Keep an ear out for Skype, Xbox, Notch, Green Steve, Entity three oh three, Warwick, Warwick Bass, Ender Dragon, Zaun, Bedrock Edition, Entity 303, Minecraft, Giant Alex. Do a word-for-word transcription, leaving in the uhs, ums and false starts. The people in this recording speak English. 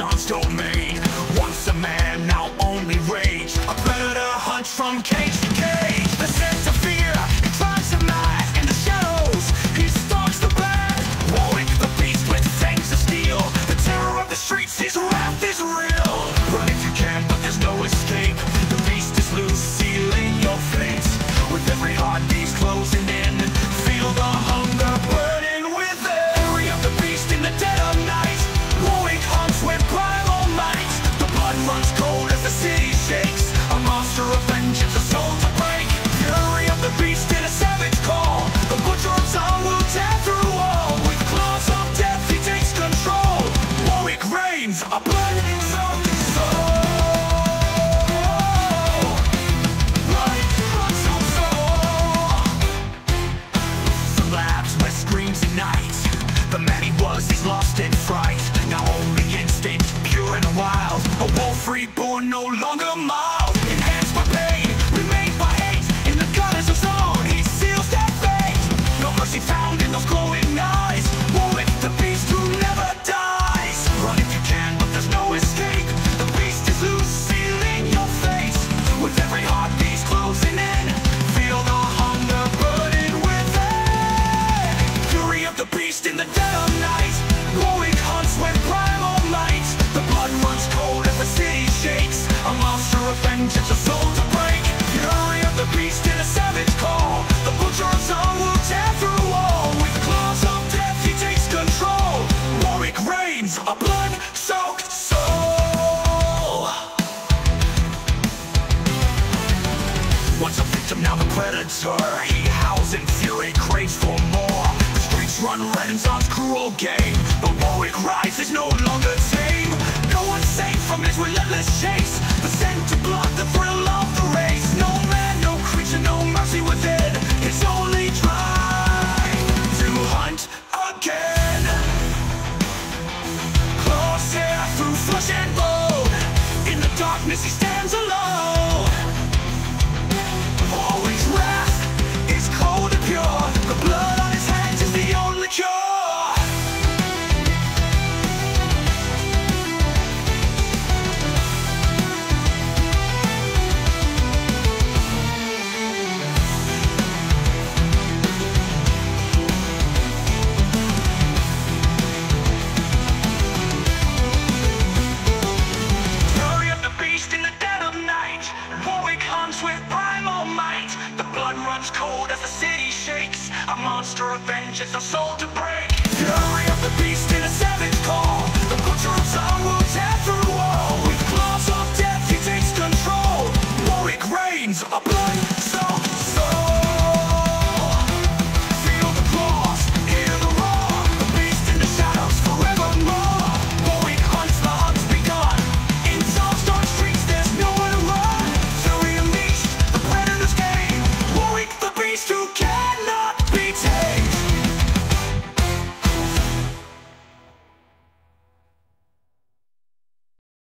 Zaun's domain. Once a man, now only rage. A predator hunts from cage to cage. The sense of fear, it drives him mad. In the shadows, he stalks the bad. Warwick the beast with fangs of steel. The terror of the streets, his wrath is real. Run if you can, but there's no escape. The beast is loose, sealing your fate. With every heartbeat closing in, feel the hunger burning with the fury of the beast in the dead of night. Warwick hunts with primal might. The blood runs cold as the city shakes. A monster of vengeance, a soul to break. Fury of the beast in a savage call. The butcher of Zaun will tear through all. With claws of death, he takes control. Warwick reigns, a burning soul. The man he was, he's lost in fright. Now only instinct, pure and wild. A wolf reborn, no longer mild. Enhanced by pain, remade by hate. In the gutters of Zaun, he seals that fate. No mercy found in those glowing eyes. Warwick, the beast who never dies. Run if you can, but there's no escape. The beast is loose, sealing your fate. With every heartbeat closing in, feel the hunger burning within. Fury of the beast in the dark. A monster of vengeance, a soul to break. Fury of the beast in a savage call. The butcher of Zaun will tear through all. With claws of death, he takes control. Warwick reigns, a blood-soaked soul. Once a victim, now the predator. He howls in fury, craves for more. The streets run red in Zaun's cruel game. But Warwick rises, no longer tame. No one's safe from his relentless chase. The scent to blood, the thrill of the race. No man, no creature, no mercy within. It's only trying to hunt again. Claws tear through flesh and bone. In the darkness he stands alone. Warwick's wrath is cold and pure. The blood on his hands is the only cure. Cold as the city shakes, a monster of vengeance, a soul to break. Fury of the beast in a